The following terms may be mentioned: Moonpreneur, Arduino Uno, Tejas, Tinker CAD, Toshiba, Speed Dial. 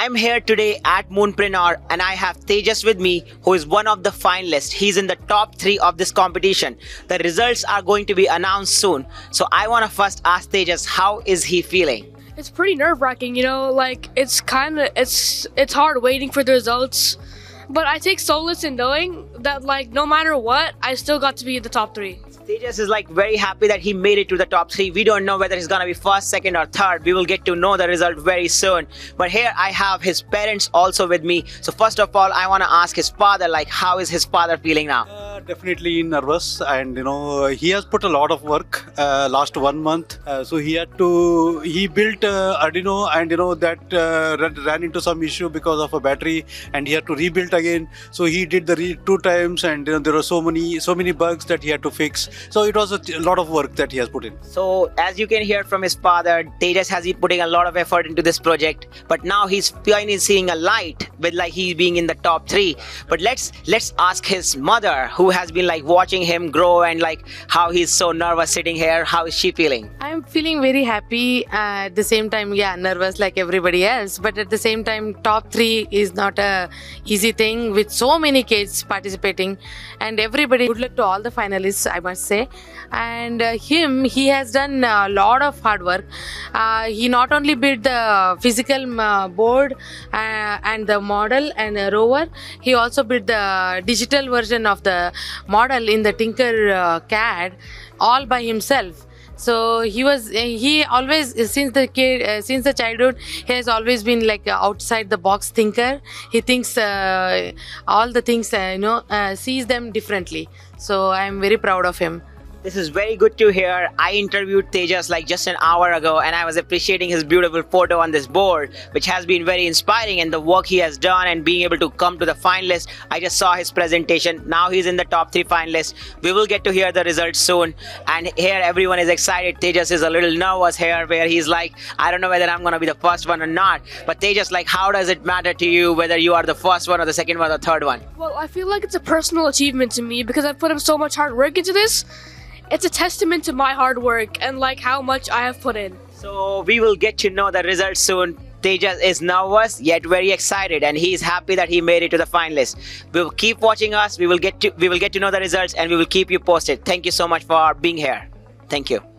I'm here today at Moonpreneur and I have Tejas with me, who is one of the finalists. He's in the top 3 of this competition. The results are going to be announced soon. So I want to first ask Tejas, how is he feeling? It's pretty nerve-wracking, you know, like it's hard waiting for the results. But I take solace in knowing that, like, no matter what, I still got to be in the top 3. Tejas is like very happy that he made it to the top 3. We don't know whether he's gonna be first, second or third. We will get to know the result very soon. But here I have his parents also with me. So first of all, I wanna ask his father, like, how is his father feeling now? Definitely nervous, and you know, he has put a lot of work last 1 month. So he built Arduino, and you know that ran into some issue because of a battery, and he had to rebuild again. So he did the read 2 times, and you know, there were so many bugs that he had to fix. So it was a lot of work that he has put in. So as you can hear from his father, Tejas has been putting a lot of effort into this project, but now he's finally seeing a light with, like, he being in the top 3. But let's ask his mother, who has been like watching him grow and like how he's so nervous sitting here. How is she feeling? I'm feeling very happy, at the same time, yeah, nervous like everybody else, but at the same time, top 3 is not a easy thing with so many kids participating. And everybody, good luck to all the finalists, I must say. And he has done a lot of hard work. He not only built the physical board and the model and the rover, he also built the digital version of the model in the Tinker CAD all by himself. So he always, since the childhood, he has always been like outside the box thinker. He thinks all the things, sees them differently. So I'm very proud of him. This is very good to hear. I interviewed Tejas like just an hour ago, and I was appreciating his beautiful photo on this board, which has been very inspiring, and the work he has done and being able to come to the finalist. I just saw his presentation. Now he's in the top 3 finalists. We will get to hear the results soon. And here everyone is excited. Tejas is a little nervous here, where he's like, I don't know whether I'm going to be the first one or not. But Tejas, like, how does it matter to you whether you are the first one or the second one or the third one? Well, I feel like it's a personal achievement to me because I've put up so much hard work into this. It's a testament to my hard work and like how much I have put in. So we will get to know the results soon. Tejas is nervous yet very excited, and he is happy that he made it to the finalists. We will keep watching us. We will get to know the results, and we will keep you posted. Thank you so much for being here. Thank you.